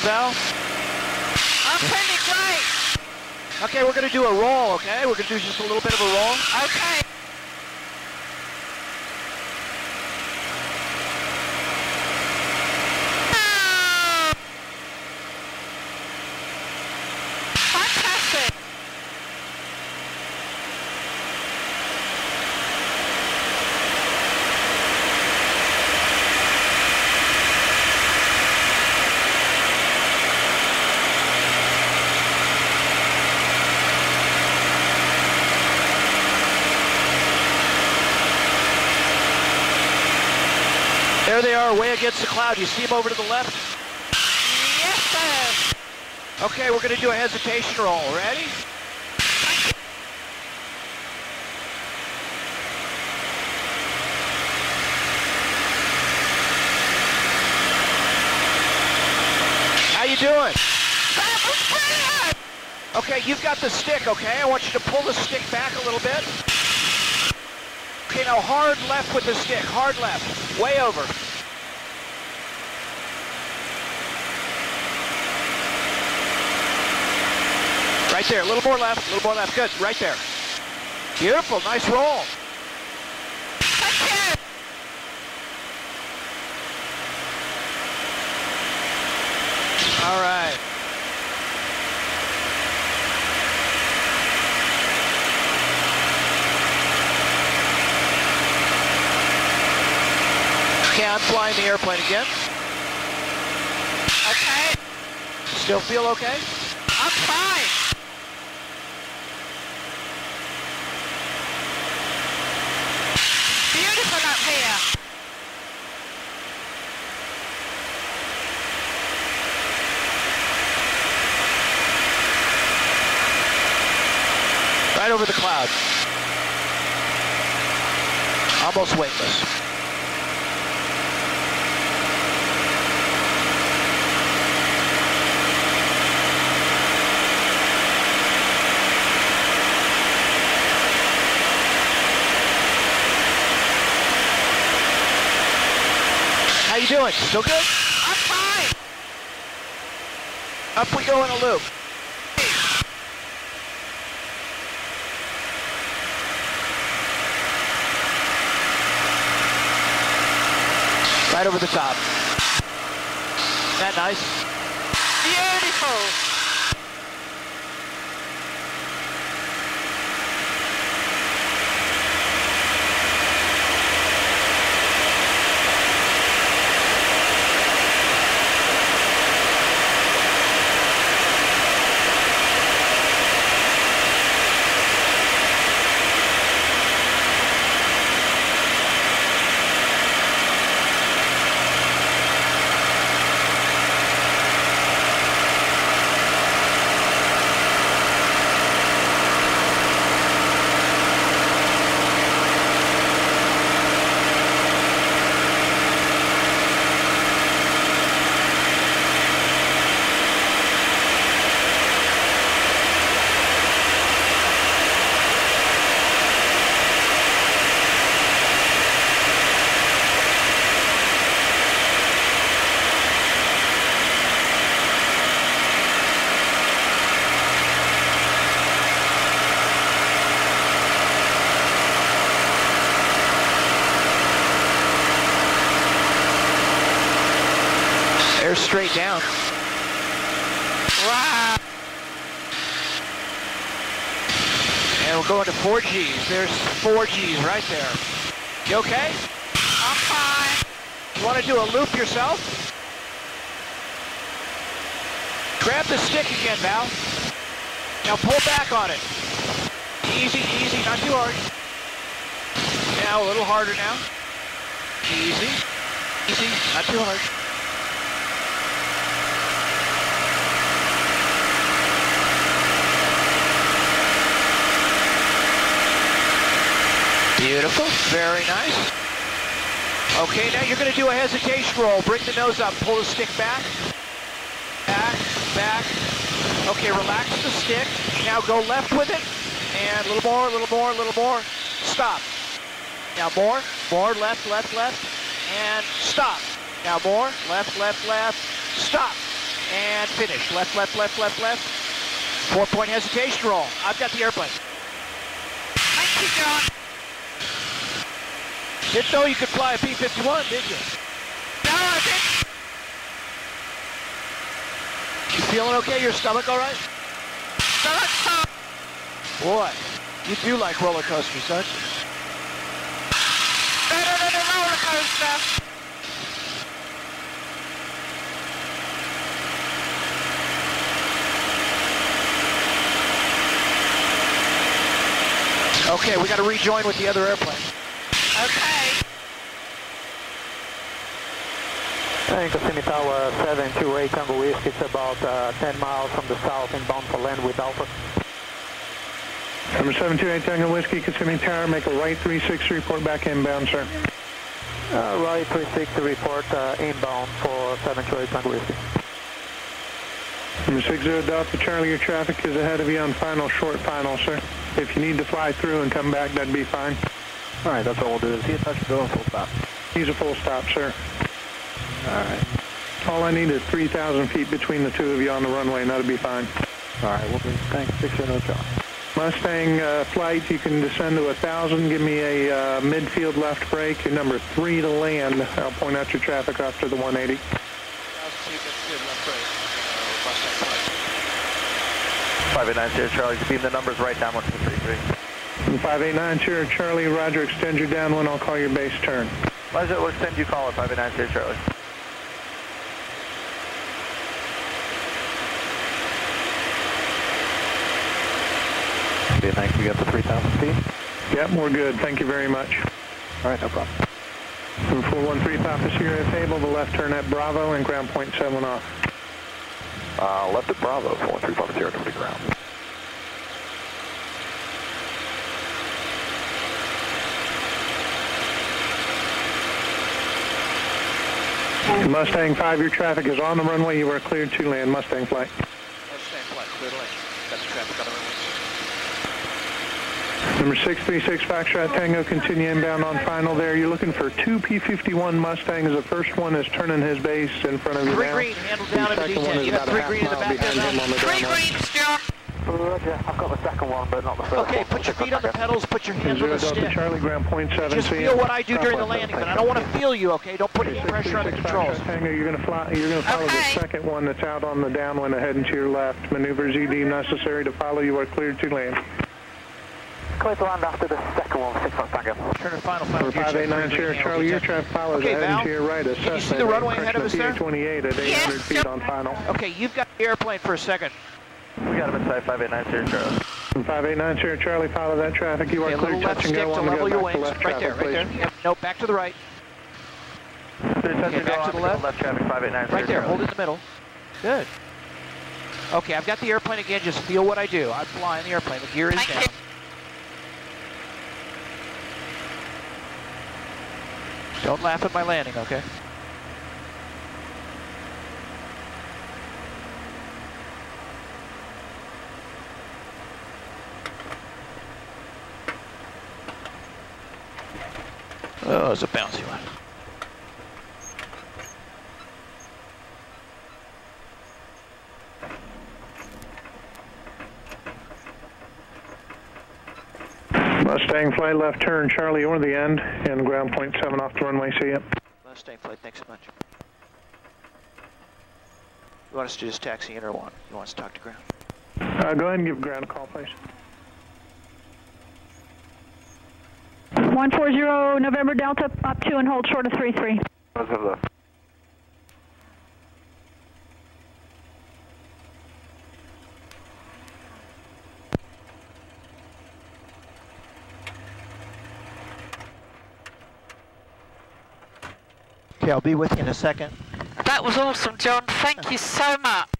going, Val? I'm pretty tight. Okay, we're going to do a roll, okay? We're going to do just a little bit of a roll. Okay. There they are, way against the cloud. You see them over to the left? Yes, sir. Okay, we're going to do a hesitation roll. Ready? How you doing? Okay, you've got the stick, okay? I want you to pull the stick back a little bit. Okay, now hard left with the stick, hard left, way over. Right there, a little more left, good, right there. Beautiful, nice roll. All right. Okay, I'm flying the airplane again. Okay. Still feel okay? I'm fine. Beautiful up here. Right over the cloud. Almost weightless. How you doing? Still good? I'm fine. Up we go in a loop. Right over the top. Isn't that nice? Beautiful. They're straight down. Wow. And we're going to 4Gs. There's 4Gs right there. You okay? I'm fine. You want to do a loop yourself? Grab the stick again, Val. Now pull back on it. Easy, easy, not too hard. Now a little harder now. Easy, easy, not too hard. Beautiful, very nice. Okay, now you're going to do a hesitation roll. Bring the nose up, pull the stick back. Back, back. Okay, relax the stick. Now go left with it. And a little more, a little more, a little more. Stop. Now more, more, left, left, left. And stop. Now more, left, left, left. Stop. and finish. Left, left, left, left, left. 4-point hesitation roll. I've got the airplane. Thank you, John. Didn't know you could fly a P-51, did you? No, I didn't. You feeling okay? Your stomach all right? Stomach's fine. Boy, you do like roller coasters, don't you? Better than a roller coaster. Okay, we got to rejoin with the other airplane. Okay. Kissimmee Tower 728 Tango East. It's about 10 miles from the south and bound for land with Alpha. Number 728 Tango Whiskey, Kissimmee Tower, make a right 360 report back inbound, sir. Right 360 report inbound for 728 Tango Whiskey. Number 60 Delta Charlie, your traffic is ahead of you on final, short final, sir. If you need to fly through and come back, that'd be fine. All right, that's all we'll do. Is he a touch go and full stop? He's a full stop, sir. All right. All I need is 3,000 feet between the two of you on the runway, and that'll be fine. All right, we'll do. Thanks, 600 Charlie. Mustang flight, you can descend to 1,000. Give me a midfield left break. You're number 3 to land. I'll point out your traffic after the 180. Mustang flight. 589 Sierra Charlie, just beam the numbers right down 1233. 589 Sierra Charlie, roger, extend you down one. I'll call your base turn. Roger, we'll extend you call at 589 Sierra Charlie. Okay, thanks. We got the 3,000 feet? Yep, we're good. Thank you very much. All right, no problem. From 413 Papa Sierra, if able, the left turn at Bravo and ground point 7 off. Left at Bravo, 413 Papa Sierra, come to ground. Mustang 5, your traffic is on the runway. You are cleared to land. Mustang flight. Mustang flight, cleared to land. That's the traffic on the runway. Number 636 Foxtrot Tango, continue inbound on final there. You're looking for two P-51 Mustangs. The first one is turning his base in front of you now. 3 green, handle down in the detail. You got 3 green in the back. 3 green, Stuart. Roger, I've got the second one, but not the first one. Okay, put your feet on the pedals, put your hands on the stick. Charlie, ground point 7. Just feel what I do during the landing, but I don't want to feel you, okay? Don't put any pressure on the controls. Tango, you're going to follow the second one that's out on the downwind ahead and to your left. Maneuvers you deem necessary to follow, you are cleared to land. Clear to land after the second one, 6 o'clock tango. Turn to final. 589 Sierra Charlie, your traffic follows ahead to your right. Can you see the runway ahead of us there? 28 at 800 feet on final. Okay, you've got the airplane for a second. We got him inside 589 Sierra Charlie. 589 Sierra Charlie, follow that traffic. You are clear, touch and go. On the go, back to left traffic, please. No, back to the right. Back to the left traffic, 589 Sierra Charlie. Right there, hold it in the middle. Good. Okay, I've got the airplane again. Just feel what I do. I'm flying the airplane. The gear is down. Don't laugh at my landing, okay? Oh, it's a bouncy one. Mustang flight, left turn, Charlie or the end, and ground point 7 off the runway, see ya. Mustang flight, thanks so much. You want us to just taxi in or what? You want us to talk to ground? Go ahead and give ground a call, please. 140 November Delta, up 2 and hold short of 33. Okay, I'll be with you in a second. That was awesome, John. Thank you so much.